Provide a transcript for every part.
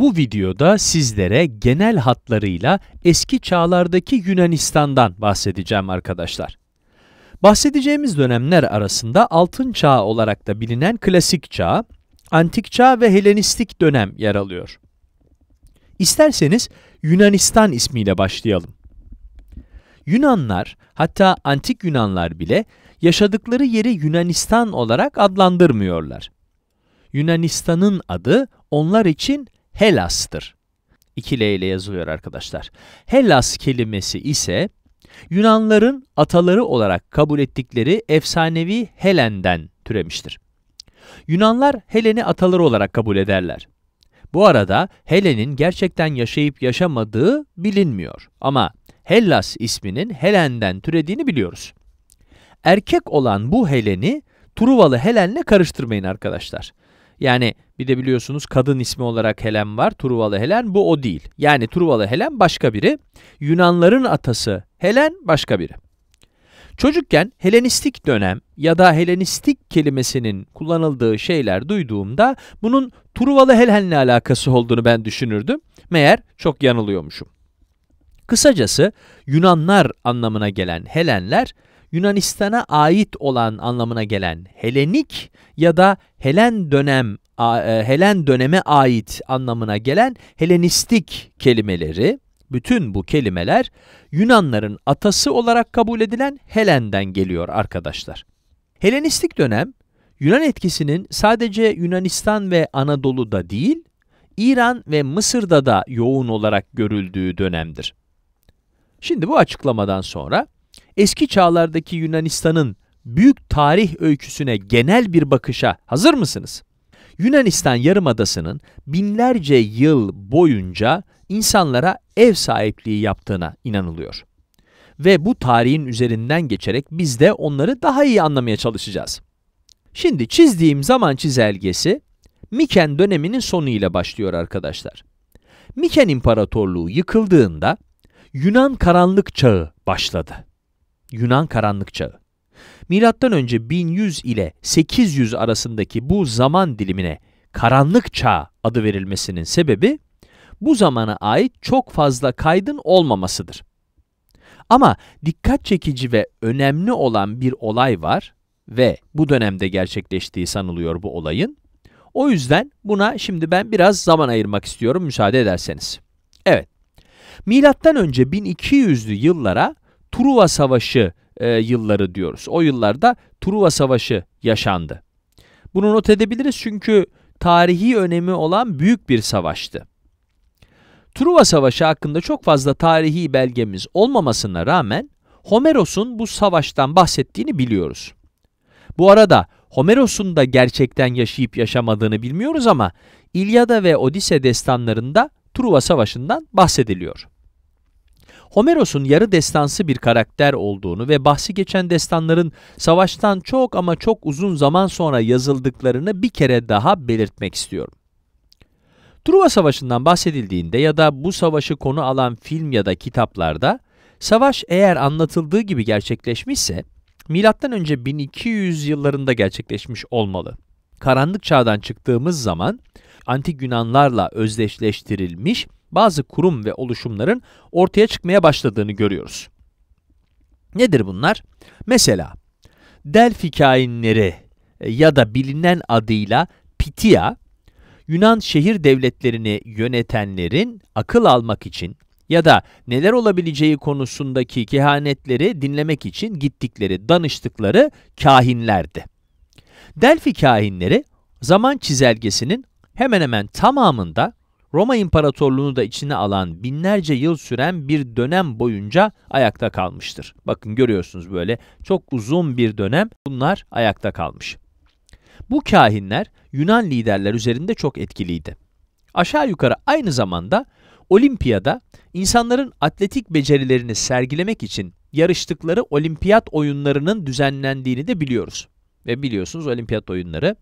Bu videoda sizlere genel hatlarıyla eski çağlardaki Yunanistan'dan bahsedeceğim arkadaşlar. Bahsedeceğimiz dönemler arasında Altın Çağ olarak da bilinen Klasik Çağ, Antik Çağ ve Helenistik dönem yer alıyor. İsterseniz Yunanistan ismiyle başlayalım. Yunanlar, hatta Antik Yunanlar bile yaşadıkları yeri Yunanistan olarak adlandırmıyorlar. Yunanistan'ın adı onlar için Hellas'tır. İki L ile yazılıyor arkadaşlar. Hellas kelimesi ise Yunanların ataları olarak kabul ettikleri efsanevi Helen'den türemiştir. Yunanlar Helen'i ataları olarak kabul ederler. Bu arada Helen'in gerçekten yaşayıp yaşamadığı bilinmiyor. Ama Hellas isminin Helen'den türediğini biliyoruz. Erkek olan bu Helen'i Truvalı Helen'le karıştırmayın arkadaşlar. Yani bir de biliyorsunuz kadın ismi olarak Helen var, Truvalı Helen, bu o değil. Yani Truvalı Helen başka biri, Yunanların atası Helen başka biri. Çocukken Helenistik dönem ya da Helenistik kelimesinin kullanıldığı şeyler duyduğumda bunun Truvalı Helen'le alakası olduğunu ben düşünürdüm. Meğer çok yanılıyormuşum. Kısacası Yunanlar anlamına gelen Helenler, Yunanistan'a ait olan anlamına gelen Helenik ya da Helen döneme ait anlamına gelen Helenistik kelimeleri, bütün bu kelimeler Yunanların atası olarak kabul edilen Helen'den geliyor arkadaşlar. Helenistik dönem, Yunan etkisinin sadece Yunanistan ve Anadolu'da değil, İran ve Mısır'da da yoğun olarak görüldüğü dönemdir. Şimdi bu açıklamadan sonra, eski çağlardaki Yunanistan'ın büyük tarih öyküsüne genel bir bakışa hazır mısınız? Yunanistan yarımadasının binlerce yıl boyunca insanlara ev sahipliği yaptığına inanılıyor. Ve bu tarihin üzerinden geçerek biz de onları daha iyi anlamaya çalışacağız. Şimdi çizdiğim zaman çizelgesi Miken döneminin sonu ile başlıyor arkadaşlar. Miken İmparatorluğu yıkıldığında Yunan Karanlık Çağı başladı. Yunan Karanlık Çağı. Milattan önce 1100 ile 800 arasındaki bu zaman dilimine Karanlık Çağı adı verilmesinin sebebi bu zamana ait çok fazla kaydın olmamasıdır. Ama dikkat çekici ve önemli olan bir olay var ve bu dönemde gerçekleştiği sanılıyor bu olayın. O yüzden buna şimdi ben biraz zaman ayırmak istiyorum müsaade ederseniz. Evet. Milattan önce 1200'lü yıllara Truva Savaşı yılları diyoruz. O yıllarda Truva Savaşı yaşandı. Bunu not edebiliriz çünkü tarihi önemi olan büyük bir savaştı. Truva Savaşı hakkında çok fazla tarihi belgemiz olmamasına rağmen Homeros'un bu savaştan bahsettiğini biliyoruz. Bu arada Homeros'un da gerçekten yaşayıp yaşamadığını bilmiyoruz ama İlyada ve Odise destanlarında Truva Savaşı'ndan bahsediliyor. Homeros'un yarı destansı bir karakter olduğunu ve bahsi geçen destanların savaştan çok ama çok uzun zaman sonra yazıldıklarını bir kere daha belirtmek istiyorum. Truva Savaşı'ndan bahsedildiğinde ya da bu savaşı konu alan film ya da kitaplarda, savaş eğer anlatıldığı gibi gerçekleşmişse, milattan önce 1200 yıllarında gerçekleşmiş olmalı. Karanlık Çağ'dan çıktığımız zaman, Antik Yunanlarla özdeşleştirilmiş bazı kurum ve oluşumların ortaya çıkmaya başladığını görüyoruz. Nedir bunlar? Mesela Delphi kainleri ya da bilinen adıyla Pitya, Yunan şehir devletlerini yönetenlerin akıl almak için ya da neler olabileceği konusundaki kehanetleri dinlemek için gittikleri, danıştıkları kahinlerdi. Delphi kahinleri zaman çizelgesinin hemen hemen tamamında Roma İmparatorluğunu da içine alan binlerce yıl süren bir dönem boyunca ayakta kalmıştır. Bakın görüyorsunuz böyle çok uzun bir dönem bunlar ayakta kalmış. Bu kahinler Yunan liderler üzerinde çok etkiliydi. Aşağı yukarı aynı zamanda Olimpiya'da insanların atletik becerilerini sergilemek için yarıştıkları Olimpiyat oyunlarının düzenlendiğini de biliyoruz. Ve biliyorsunuz Olimpiyat oyunları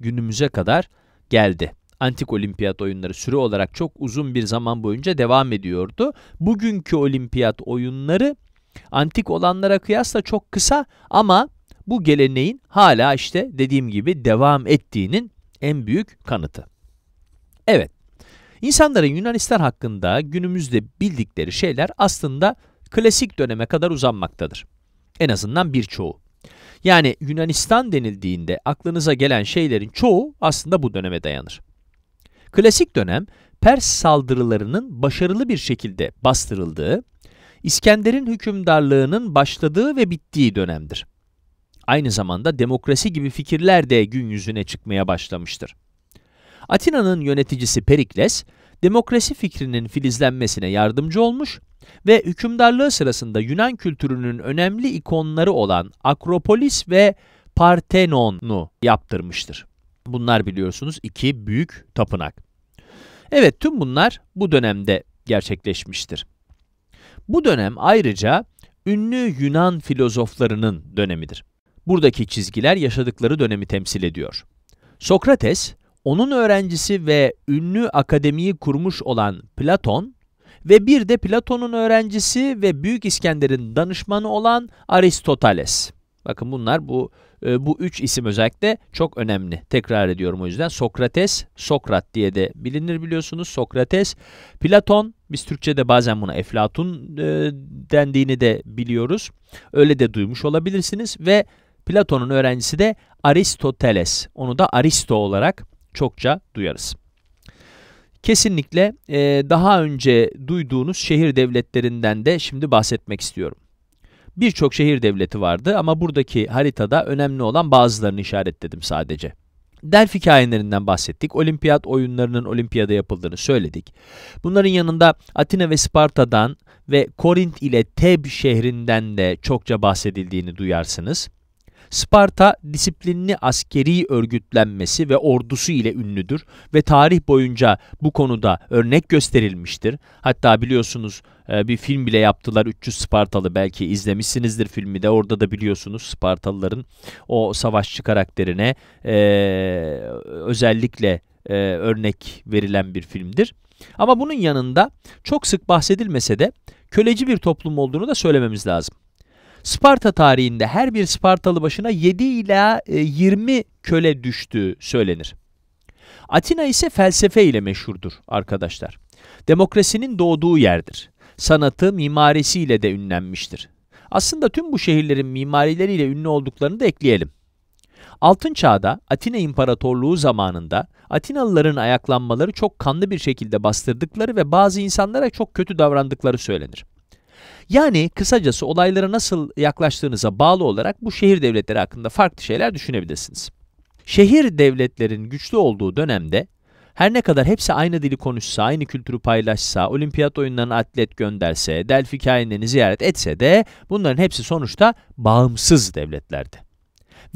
günümüze kadar geldi. Antik Olimpiyat oyunları süre olarak çok uzun bir zaman boyunca devam ediyordu. Bugünkü Olimpiyat oyunları antik olanlara kıyasla çok kısa ama bu geleneğin hala işte dediğim gibi devam ettiğinin en büyük kanıtı. Evet, İnsanların Yunanistan hakkında günümüzde bildikleri şeyler aslında klasik döneme kadar uzanmaktadır. En azından birçoğu. Yani Yunanistan denildiğinde aklınıza gelen şeylerin çoğu aslında bu döneme dayanır. Klasik dönem, Pers saldırılarının başarılı bir şekilde bastırıldığı, İskender'in hükümdarlığının başladığı ve bittiği dönemdir. Aynı zamanda demokrasi gibi fikirler de gün yüzüne çıkmaya başlamıştır. Atina'nın yöneticisi Perikles, demokrasi fikrinin filizlenmesine yardımcı olmuş ve hükümdarlığı sırasında Yunan kültürünün önemli ikonları olan Akropolis ve Parthenon'u yaptırmıştır. Bunlar biliyorsunuz iki büyük tapınak. Evet, tüm bunlar bu dönemde gerçekleşmiştir. Bu dönem ayrıca ünlü Yunan filozoflarının dönemidir. Buradaki çizgiler yaşadıkları dönemi temsil ediyor. Sokrates, onun öğrencisi ve ünlü akademiyi kurmuş olan Platon ve bir de Platon'un öğrencisi ve Büyük İskender'in danışmanı olan Aristoteles. Bakın bunlar bu üç isim özellikle çok önemli. Tekrar ediyorum o yüzden. Sokrates, Sokrat diye de bilinir biliyorsunuz. Sokrates, Platon, biz Türkçe'de bazen buna Eflatun dendiğini de biliyoruz. Öyle de duymuş olabilirsiniz. Ve Platon'un öğrencisi de Aristoteles. Onu da Aristo olarak çokça duyarız. Kesinlikle daha önce duyduğunuz şehir devletlerinden de şimdi bahsetmek istiyorum. Birçok şehir devleti vardı ama buradaki haritada önemli olan bazılarını işaretledim sadece. Delphi kahinlerinden bahsettik. Olimpiyat oyunlarının Olimpiyada yapıldığını söyledik. Bunların yanında Atina ve Sparta'dan ve Korint ile Teb şehrinden de çokça bahsedildiğini duyarsınız. Sparta, disiplinli askeri örgütlenmesi ve ordusu ile ünlüdür ve tarih boyunca bu konuda örnek gösterilmiştir. Hatta biliyorsunuz bir film bile yaptılar, 300 Spartalı, belki izlemişsinizdir filmi de. Orada da biliyorsunuz Spartalıların o savaşçı karakterine özellikle örnek verilen bir filmdir. Ama bunun yanında çok sık bahsedilmese de köleci bir toplum olduğunu da söylememiz lazım. Sparta tarihinde her bir Spartalı başına 7 ila 20 köle düştüğü söylenir. Atina ise felsefe ile meşhurdur arkadaşlar. Demokrasinin doğduğu yerdir. Sanatı, mimarisiyle de ünlenmiştir. Aslında tüm bu şehirlerin mimarileriyle ünlü olduklarını da ekleyelim. Altın Çağ'da Atina İmparatorluğu zamanında Atinalıların ayaklanmaları çok kanlı bir şekilde bastırdıkları ve bazı insanlara çok kötü davrandıkları söylenir. Yani kısacası olaylara nasıl yaklaştığınıza bağlı olarak bu şehir devletleri hakkında farklı şeyler düşünebilirsiniz. Şehir devletlerin güçlü olduğu dönemde her ne kadar hepsi aynı dili konuşsa, aynı kültürü paylaşsa, olimpiyat oyunlarına atlet gönderse, Delphi kahinlerini ziyaret etse de bunların hepsi sonuçta bağımsız devletlerdi.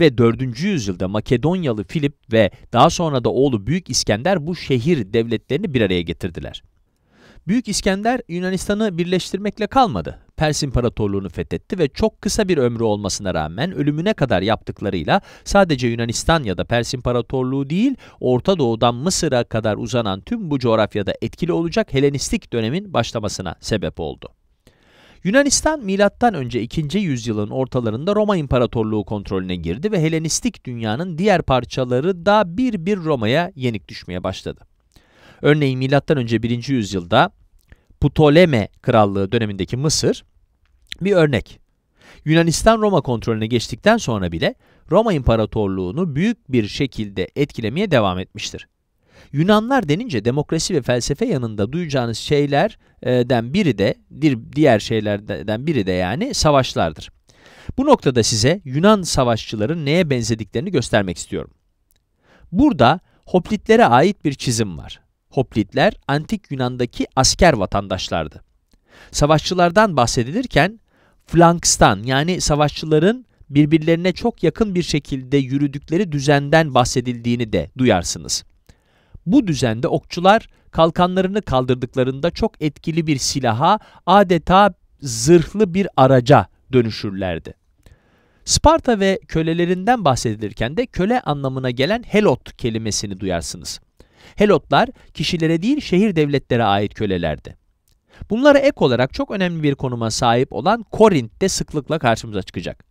Ve 4. yüzyılda Makedonyalı Philip ve daha sonra da oğlu Büyük İskender bu şehir devletlerini bir araya getirdiler. Büyük İskender Yunanistan'ı birleştirmekle kalmadı. Pers İmparatorluğu'nu fethetti ve çok kısa bir ömrü olmasına rağmen ölümüne kadar yaptıklarıyla sadece Yunanistan ya da Pers İmparatorluğu değil, Orta Doğu'dan Mısır'a kadar uzanan tüm bu coğrafyada etkili olacak Helenistik dönemin başlamasına sebep oldu. Yunanistan M.Ö. 2. yüzyılın ortalarında Roma İmparatorluğu kontrolüne girdi ve Helenistik dünyanın diğer parçaları da bir bir Roma'ya yenik düşmeye başladı. Örneğin M.Ö. 1. yüzyılda Ptoleme Krallığı dönemindeki Mısır bir örnek. Yunanistan Roma kontrolüne geçtikten sonra bile Roma İmparatorluğunu büyük bir şekilde etkilemeye devam etmiştir. Yunanlar denince demokrasi ve felsefe yanında duyacağınız şeylerden biri de, diğer şeylerden biri de yani savaşlardır. Bu noktada size Yunan savaşçıların neye benzediklerini göstermek istiyorum. Burada hoplitlere ait bir çizim var. Hoplitler, antik Yunan'daki asker vatandaşlardı. Savaşçılardan bahsedilirken, phalanx'tan yani savaşçıların birbirlerine çok yakın bir şekilde yürüdükleri düzenden bahsedildiğini de duyarsınız. Bu düzende okçular kalkanlarını kaldırdıklarında çok etkili bir silaha, adeta zırhlı bir araca dönüşürlerdi. Sparta ve kölelerinden bahsedilirken de köle anlamına gelen helot kelimesini duyarsınız. Helotlar kişilere değil şehir devletlere ait kölelerdi. Bunlara ek olarak çok önemli bir konuma sahip olan Korint de sıklıkla karşımıza çıkacak.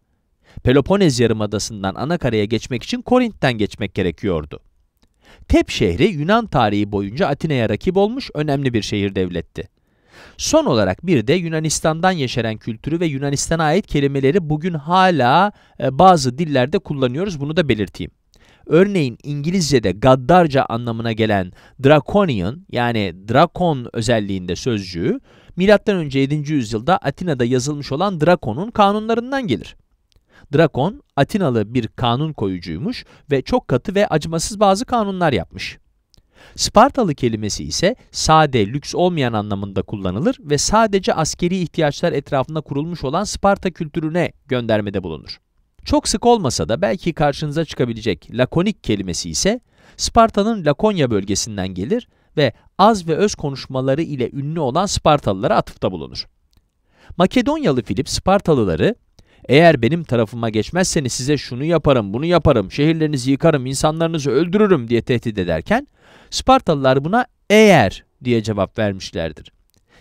Peloponez Yarımadası'ndan Anakara'ya geçmek için Korint'ten geçmek gerekiyordu. Teb şehri Yunan tarihi boyunca Atina'ya rakip olmuş önemli bir şehir devletti. Son olarak bir de Yunanistan'dan yeşeren kültürü ve Yunanistan'a ait kelimeleri bugün hala bazı dillerde kullanıyoruz, bunu da belirteyim. Örneğin İngilizce'de gaddarca anlamına gelen draconian yani drakon özelliğinde sözcüğü M.Ö. 7. yüzyılda Atina'da yazılmış olan Drakon'un kanunlarından gelir. Drakon, Atinalı bir kanun koyucuymuş ve çok katı ve acımasız bazı kanunlar yapmış. Spartalı kelimesi ise sade, lüks olmayan anlamında kullanılır ve sadece askeri ihtiyaçlar etrafında kurulmuş olan Sparta kültürüne göndermede bulunur. Çok sık olmasa da belki karşınıza çıkabilecek lakonik kelimesi ise Sparta'nın Lakonya bölgesinden gelir ve az ve öz konuşmaları ile ünlü olan Spartalılara atıfta bulunur. Makedonyalı Philip Spartalıları, "Eğer benim tarafıma geçmezseniz size şunu yaparım, bunu yaparım, şehirlerinizi yıkarım, insanlarınızı öldürürüm" diye tehdit ederken, Spartalılar buna "eğer" diye cevap vermişlerdir.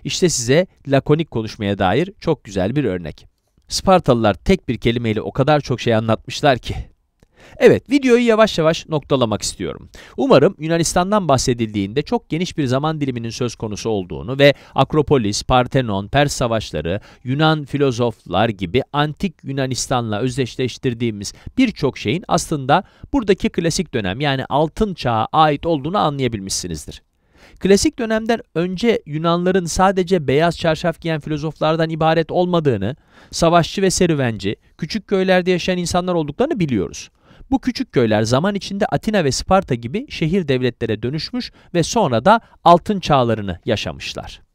İşte size lakonik konuşmaya dair çok güzel bir örnek. Spartalılar tek bir kelimeyle o kadar çok şey anlatmışlar ki. Evet, videoyu yavaş yavaş noktalamak istiyorum. Umarım Yunanistan'dan bahsedildiğinde çok geniş bir zaman diliminin söz konusu olduğunu ve Akropolis, Parthenon, Pers Savaşları, Yunan filozoflar gibi antik Yunanistan'la özdeşleştirdiğimiz birçok şeyin aslında buradaki klasik dönem yani altın çağa ait olduğunu anlayabilmişsinizdir. Klasik dönemden önce Yunanların sadece beyaz çarşaf giyen filozoflardan ibaret olmadığını, savaşçı ve serüvenci, küçük köylerde yaşayan insanlar olduklarını biliyoruz. Bu küçük köyler zaman içinde Atina ve Sparta gibi şehir devletlere dönüşmüş ve sonra da altın çağlarını yaşamışlar.